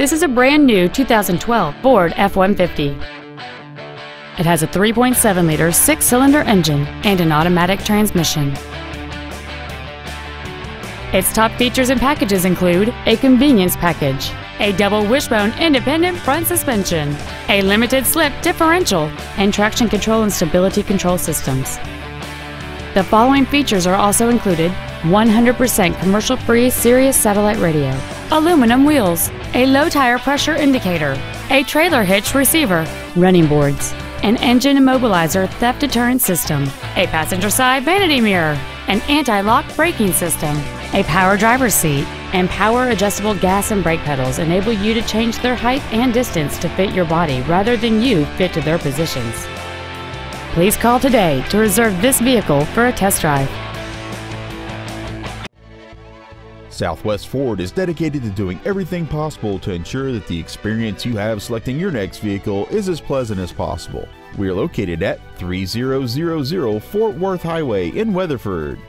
This is a brand new 2012 Ford F-150. It has a 3.7-liter six-cylinder engine and an automatic transmission. Its top features and packages include a convenience package, a double wishbone independent front suspension, a limited slip differential, and traction control and stability control systems. The following features are also included: 100% commercial-free Sirius satellite radio, aluminum wheels, a low tire pressure indicator, a trailer hitch receiver, running boards, an engine immobilizer theft deterrent system, a passenger side vanity mirror, an anti-lock braking system, a power driver's seat, and power adjustable gas and brake pedals enable you to change their height and distance to fit your body rather than you fit to their positions. Please call today to reserve this vehicle for a test drive. Southwest Ford is dedicated to doing everything possible to ensure that the experience you have selecting your next vehicle is as pleasant as possible. We are located at 3000 Fort Worth Highway in Weatherford.